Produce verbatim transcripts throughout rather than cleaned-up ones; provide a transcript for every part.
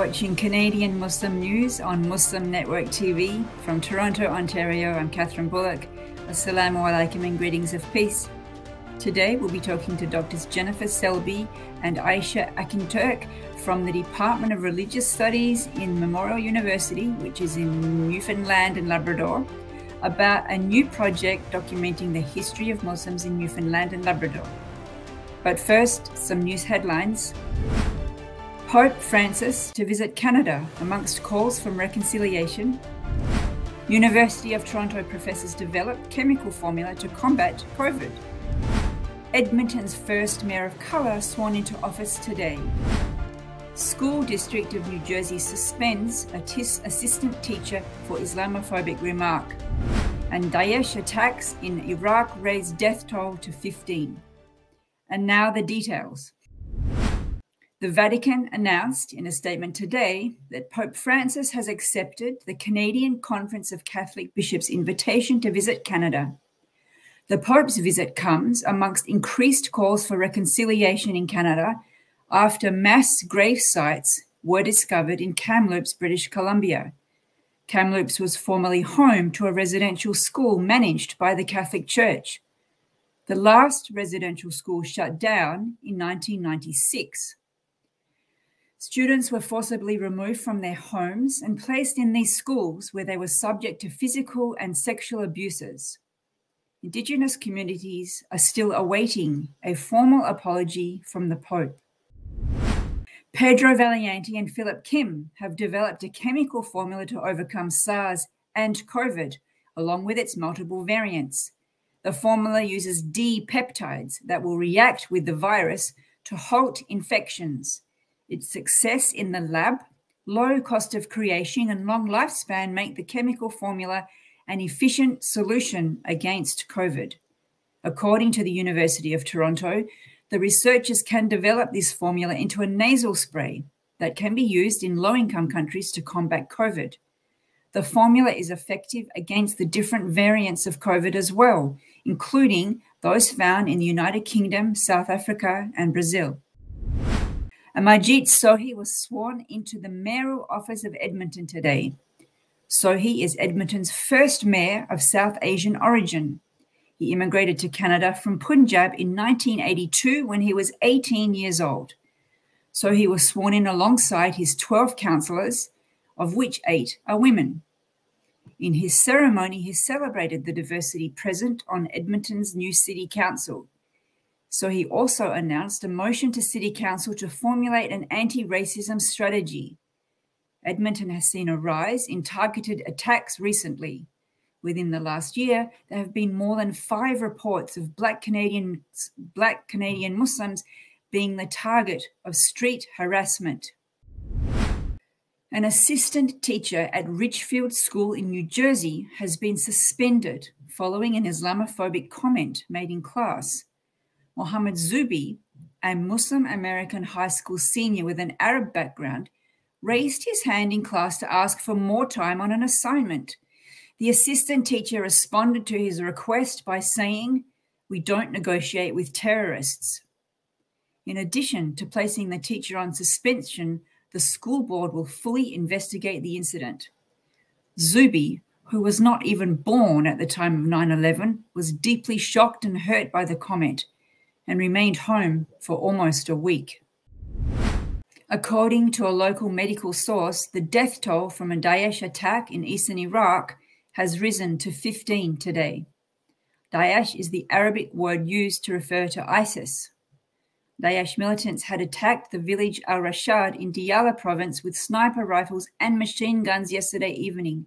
watching Canadian Muslim News on Muslim Network T V. From Toronto, Ontario, I'm Katherine Bullock. Assalamu alaikum and greetings of peace. Today we'll be talking to Doctors Jennifer Selby and Aisha Akinturk from the Department of Religious Studies in Memorial University, which is in Newfoundland and Labrador, about a new project documenting the history of Muslims in Newfoundland and Labrador. But first, some news headlines. Pope Francis to visit Canada amongst calls for reconciliation. University of Toronto professors develop chemical formula to combat COVID. Edmonton's first mayor of colour sworn into office today. School District of New Jersey suspends a T I S assistant teacher for Islamophobic remark. And Daesh attacks in Iraq raise death toll to fifteen. And now the details. The Vatican announced in a statement today that Pope Francis has accepted the Canadian Conference of Catholic Bishops' invitation to visit Canada. The Pope's visit comes amongst increased calls for reconciliation in Canada after mass grave sites were discovered in Kamloops, British Columbia. Kamloops was formerly home to a residential school managed by the Catholic Church. The last residential school shut down in nineteen ninety-six. Students were forcibly removed from their homes and placed in these schools where they were subject to physical and sexual abuses. Indigenous communities are still awaiting a formal apology from the Pope. Pedro Valianti and Philip Kim have developed a chemical formula to overcome SARS and COVID, along with its multiple variants. The formula uses D-peptides that will react with the virus to halt infections. Its success in the lab, low cost of creation, and long lifespan make the chemical formula an efficient solution against COVID. According to the University of Toronto, the researchers can develop this formula into a nasal spray that can be used in low-income countries to combat COVID. The formula is effective against the different variants of COVID as well, including those found in the United Kingdom, South Africa, and Brazil. Amarjit Sohi was sworn into the mayoral office of Edmonton today. Sohi is Edmonton's first mayor of South Asian origin. He immigrated to Canada from Punjab in nineteen eighty-two when he was eighteen years old. Sohi was sworn in alongside his twelve councillors, of which eight are women. In his ceremony, he celebrated the diversity present on Edmonton's new city council. Sohi also announced a motion to city council to formulate an anti-racism strategy. Edmonton has seen a rise in targeted attacks recently. Within the last year, there have been more than five reports of Black Canadian, Black Canadian Muslims being the target of street harassment. An assistant teacher at Richfield School in New Jersey has been suspended following an Islamophobic comment made in class. Mohammed Zubi, a Muslim American high school senior with an Arab background, raised his hand in class to ask for more time on an assignment. The assistant teacher responded to his request by saying, "We don't negotiate with terrorists." In addition to placing the teacher on suspension, the school board will fully investigate the incident. Zubi, who was not even born at the time of nine eleven, was deeply shocked and hurt by the comment and remained home for almost a week. According to a local medical source, the death toll from a Daesh attack in eastern Iraq has risen to fifteen today. Daesh is the Arabic word used to refer to ISIS. Daesh militants had attacked the village Al-Rashad in Diyala province with sniper rifles and machine guns yesterday evening.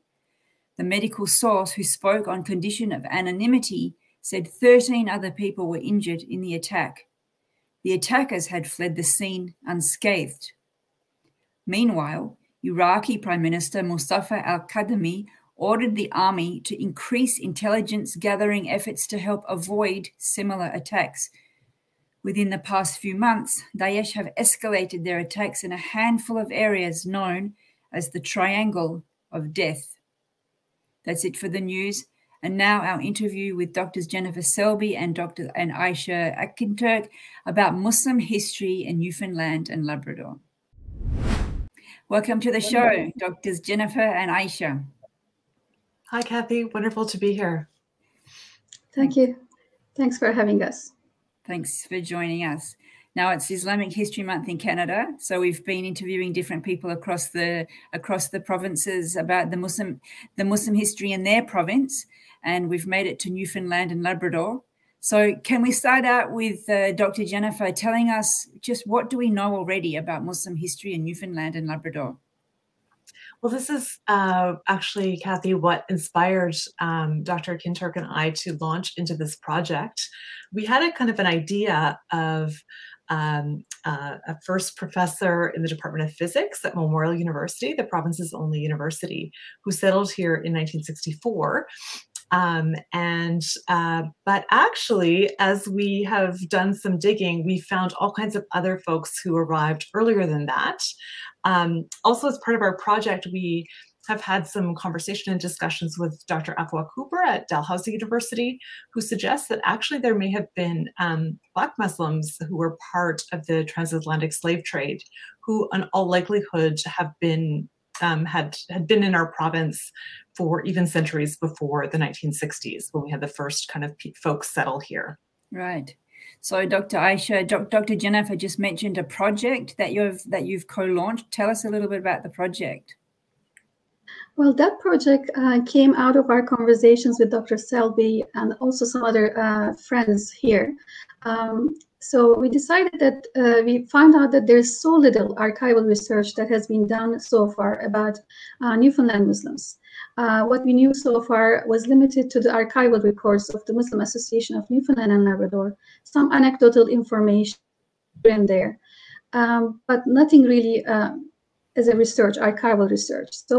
The medical source, who spoke on condition of anonymity, said thirteen other people were injured in the attack. The attackers had fled the scene unscathed. Meanwhile, Iraqi Prime Minister Mustafa al-Kadhimi ordered the army to increase intelligence gathering efforts to help avoid similar attacks. Within the past few months, Daesh have escalated their attacks in a handful of areas known as the Triangle of Death. That's it for the news. And now our interview with Doctors Jennifer Selby and Doctor and Aisha Akinturk about Muslim history in Newfoundland and Labrador. Welcome to the show, Doctors Jennifer and Aisha. Hi, Kathy. Wonderful to be here. Thank you. Thanks for having us. Thanks for joining us. Now, it's Islamic History Month in Canada, so we've been interviewing different people across the across the provinces about the Muslim the Muslim history in their province, and we've made it to Newfoundland and Labrador. So can we start out with uh, Doctor Jennifer telling us just what do we know already about Muslim history in Newfoundland and Labrador? Well, this is uh, actually, Kathy, what inspired um, Doctor Akinturk and I to launch into this project. We had a kind of an idea of um, uh, a first professor in the Department of Physics at Memorial University, the province's only university, who settled here in nineteen sixty-four. Um, and, uh, but actually, as we have done some digging, we found all kinds of other folks who arrived earlier than that. Um, also, as part of our project, we have had some conversation and discussions with Doctor Afua Cooper at Dalhousie University, who suggests that actually there may have been um, Black Muslims who were part of the transatlantic slave trade, who in all likelihood have been Um, had had been in our province for even centuries before the nineteen sixties, when we had the first kind of folks settle here. Right. So, Doctor Aisha, Doctor Jennifer just mentioned a project that you've that you've co-launched. Tell us a little bit about the project. Well, that project uh, came out of our conversations with Doctor Selby and also some other uh, friends here. Um, So we decided that uh, we found out that there's so little archival research that has been done so far about uh, Newfoundland Muslims. Uh, what we knew so far was limited to the archival records of the Muslim Association of Newfoundland and Labrador, some anecdotal information here and there, um, but nothing really uh, as a research, archival research. So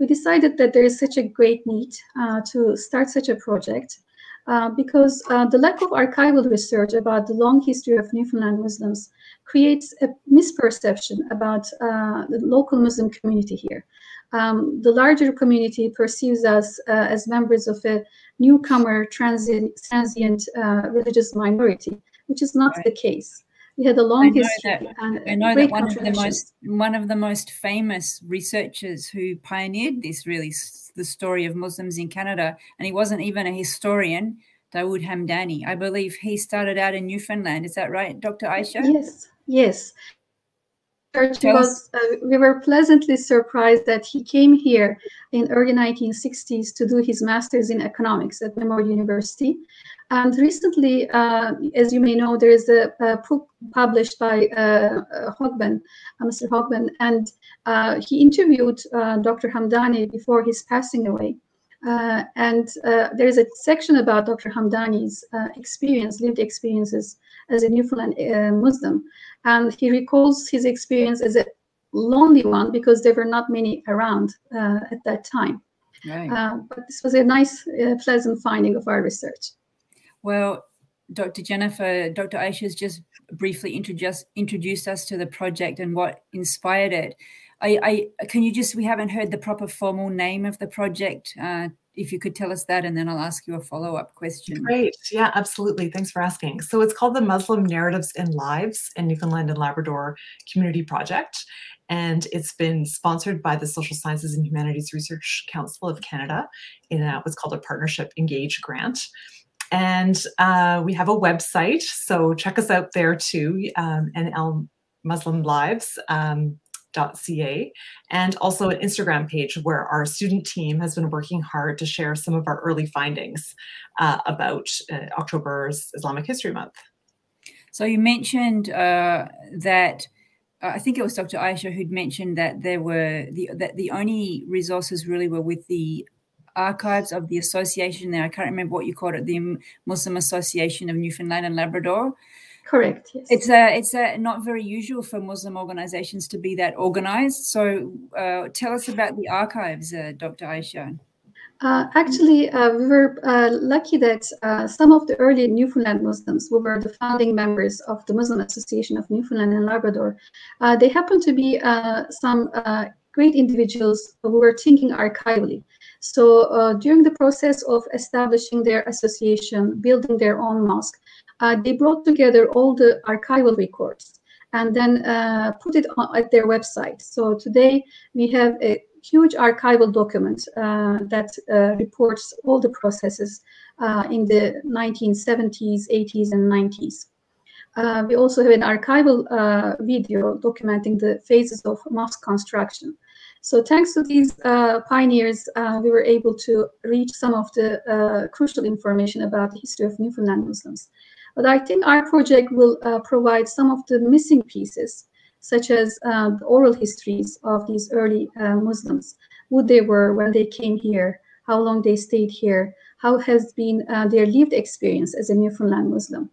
we decided that there is such a great need uh, to start such a project. Uh, because uh, the lack of archival research about the long history of Newfoundland Muslims creates a misperception about uh, the local Muslim community here. Um, the larger community perceives us uh, as members of a newcomer, transient, transient uh, religious minority, which is not right. the case. We had a long history. I know that, and I know that one, of the most, one of the most famous researchers who pioneered this, really, the story of Muslims in Canada, and he wasn't even a historian, Dawood Hamdani. I believe he started out in Newfoundland. Is that right, Doctor Aisha? Yes, yes. Was, uh, we were pleasantly surprised that he came here in early nineteen sixties to do his master's in economics at Memorial University. And recently, uh, as you may know, there is a, a book published by uh, Hogben, uh, Mister Hogben, and uh, he interviewed uh, Doctor Hamdani before his passing away. Uh, and uh, there is a section about Doctor Hamdani's uh, experience, lived experiences as a Newfoundland uh, Muslim. And he recalls his experience as a lonely one because there were not many around uh, at that time. Right. Uh, but this was a nice, uh, pleasant finding of our research. Well, Doctor Jennifer, Doctor Aisha has just briefly introduced introduced us to the project and what inspired it. I, I can you just, we haven't heard the proper formal name of the project. Uh, if you could tell us that, and then I'll ask you a follow-up question. Great, yeah, absolutely. Thanks for asking. So it's called the Muslim Narratives and Lives in Newfoundland and Labrador Community Project, and it's been sponsored by the Social Sciences and Humanities Research Council of Canada in a, what's called a Partnership Engage Grant. And uh, we have a website, so check us out there too, um, N L Muslim Lives dot com. Um, .ca, and also an Instagram page where our student team has been working hard to share some of our early findings uh, about uh, October's Islamic History Month. So you mentioned uh, that, uh, I think it was Doctor Aisha who'd mentioned that there were, the, that the only resources really were with the archives of the association there. I can't remember what you called it, the Muslim Association of Newfoundland and Labrador. Correct. Yes. It's a, it's a not very usual for Muslim organizations to be that organized. So uh, tell us about the archives, uh, Doctor Aisha. Uh, actually, uh, we were uh, lucky that uh, some of the early Newfoundland Muslims who were the founding members of the Muslim Association of Newfoundland and Labrador, uh, they happened to be uh, some uh, great individuals who were thinking archivally. So uh, during the process of establishing their association, building their own mosque, Uh, they brought together all the archival records and then uh, put it on, at their website. So today we have a huge archival document uh, that uh, reports all the processes uh, in the nineteen seventies, eighties, and nineties. Uh, we also have an archival uh, video documenting the phases of mosque construction. So thanks to these uh, pioneers, uh, we were able to reach some of the uh, crucial information about the history of Newfoundland Muslims. But I think our project will uh, provide some of the missing pieces, such as uh, the oral histories of these early uh, Muslims, who they were when they came here, how long they stayed here, how has been uh, their lived experience as a Newfoundland Muslim.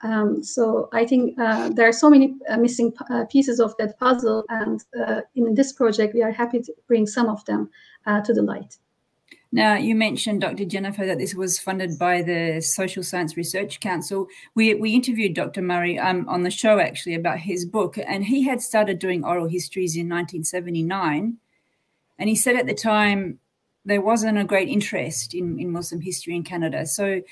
Um, so I think uh, there are so many uh, missing uh, pieces of that puzzle, and uh, in this project we are happy to bring some of them uh, to the light. Now, you mentioned, Doctor Jennifer, that this was funded by the Social Science Research Council. We, we interviewed Doctor Murray um, on the show, actually, about his book, and he had started doing oral histories in nineteen seventy-nine. And he said at the time there wasn't a great interest in, in Muslim history in Canada. So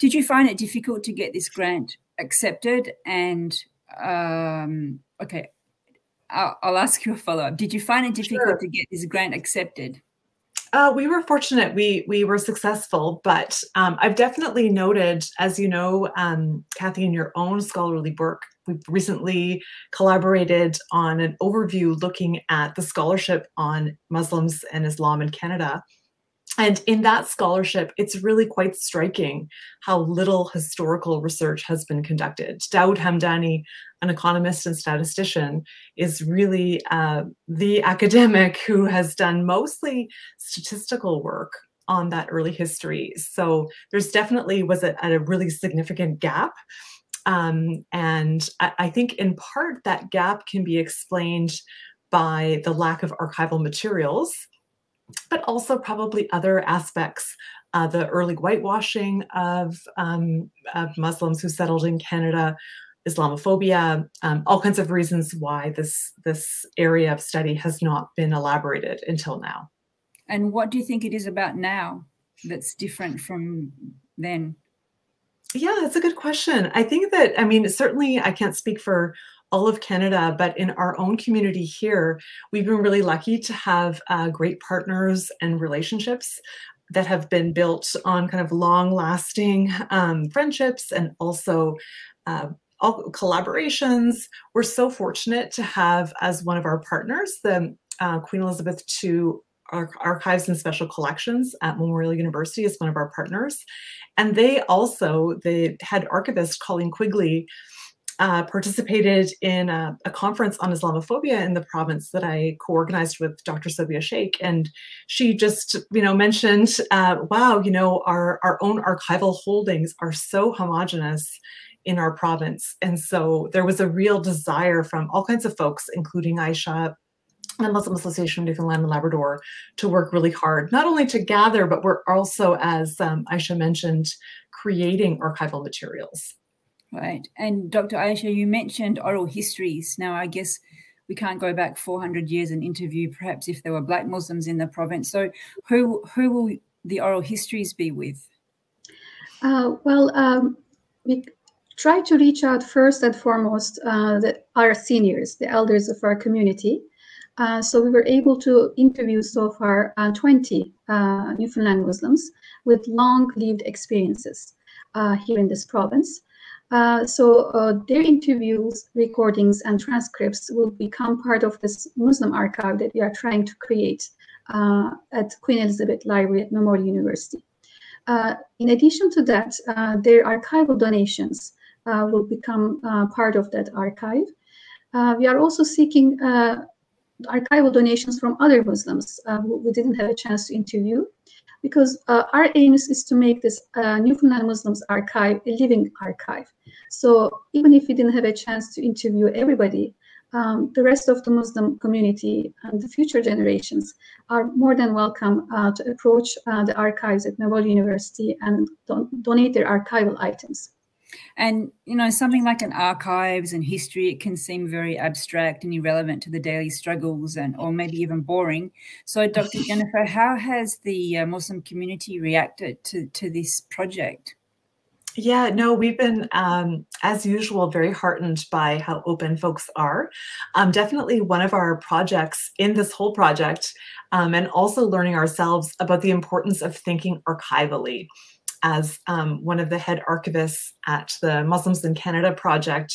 did you find it difficult to get this grant accepted? And, um, okay, I'll, I'll ask you a follow-up. Did you find it difficult Sure. to get this grant accepted? Uh, we were fortunate. We we were successful, but um, I've definitely noted, as you know, um, Kathy, in your own scholarly work, we've recently collaborated on an overview looking at the scholarship on Muslims and Islam in Canada. And in that scholarship, it's really quite striking how little historical research has been conducted. Dawood Hamdani, an economist and statistician, is really uh, the academic who has done mostly statistical work on that early history. So there's definitely was a, a really significant gap. Um, and I, I think in part that gap can be explained by the lack of archival materials, but also probably other aspects, uh, the early whitewashing of, um, of Muslims who settled in Canada, Islamophobia, um, all kinds of reasons why this, this area of study has not been elaborated until now. And what do you think it is about now that's different from then? Yeah, that's a good question. I think that, I mean, certainly I can't speak for all of Canada, but in our own community here, we've been really lucky to have uh, great partners and relationships that have been built on kind of long-lasting um, friendships and also uh, all collaborations. We're so fortunate to have as one of our partners the uh, Queen Elizabeth the Second Archives and Special Collections at Memorial University is one of our partners, and they also, the head archivist Colleen Quigley, Uh, participated in a, a conference on Islamophobia in the province that I co-organized with Doctor Sobia Sheikh, and she just, you know, mentioned, uh, wow, you know, our our own archival holdings are so homogenous in our province, and so there was a real desire from all kinds of folks, including Aisha, the Muslim Association of Newfoundland and Labrador, to work really hard, not only to gather, but we're also, as um, Aisha mentioned, creating archival materials. Right. And Doctor Aisha, you mentioned oral histories. Now, I guess we can't go back four hundred years and interview perhaps if there were Black Muslims in the province. So who, who will the oral histories be with? Uh, well, um, we try to reach out first and foremost uh, the, our seniors, the elders of our community. Uh, so we were able to interview so far uh, twenty uh, Newfoundland Muslims with long-lived experiences uh, here in this province. Uh, so uh, their interviews, recordings, and transcripts will become part of this Muslim archive that we are trying to create uh, at Queen Elizabeth Library at Memorial University. Uh, in addition to that, uh, their archival donations uh, will become uh, part of that archive. Uh, we are also seeking uh, archival donations from other Muslims uh, who we didn't have a chance to interview, because uh, our aim is, is to make this uh, Newfoundland Muslims archive a living archive. So even if we didn't have a chance to interview everybody, um, the rest of the Muslim community and the future generations are more than welcome uh, to approach uh, the archives at Memorial University and don donate their archival items. And, you know, something like an archives and history, it can seem very abstract and irrelevant to the daily struggles and or maybe even boring. So, Doctor Jennifer, how has the Muslim community reacted to, to this project? Yeah, no, we've been, um, as usual, very heartened by how open folks are. Um, definitely one of our projects in this whole project, um, and also learning ourselves about the importance of thinking archivally. As um, one of the head archivists at the Muslims in Canada project,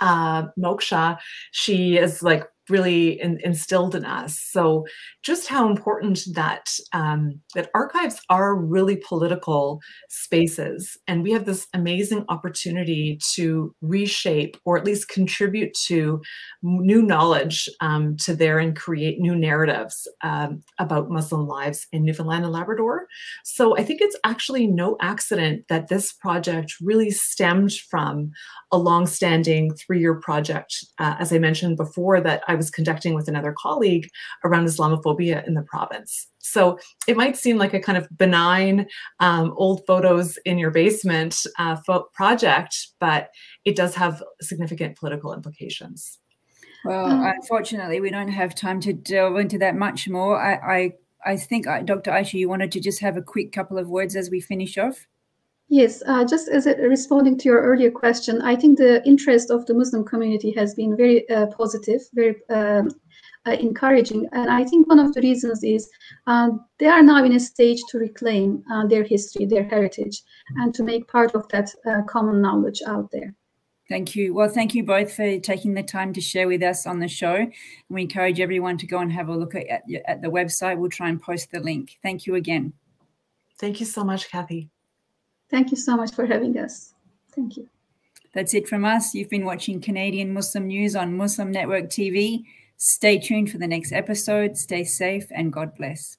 uh, Moksha, she is like really in, instilled in us. So just how important that um, that archives are really political spaces. And we have this amazing opportunity to reshape or at least contribute to new knowledge um, to there and create new narratives um, about Muslim lives in Newfoundland and Labrador. So I think it's actually no accident that this project really stemmed from a longstanding three-year project, uh, as I mentioned before, that I I was conducting with another colleague around Islamophobia in the province. So it might seem like a kind of benign um, old photos in your basement uh, project, but it does have significant political implications. Well, um, unfortunately, we don't have time to delve into that much more. I, I, I think, I, Doctor Aisha, you wanted to just have a quick couple of words as we finish off? Yes, uh, just as it, responding to your earlier question, I think the interest of the Muslim community has been very uh, positive, very um, uh, encouraging. And I think one of the reasons is uh, they are now in a stage to reclaim uh, their history, their heritage, and to make part of that uh, common knowledge out there. Thank you. Well, thank you both for taking the time to share with us on the show. We encourage everyone to go and have a look at, at the website. We'll try and post the link. Thank you again. Thank you so much, Kathy. Thank you so much for having us. Thank you. That's it from us. You've been watching Canadian Muslim News on Muslim Network T V. Stay tuned for the next episode. Stay safe and God bless.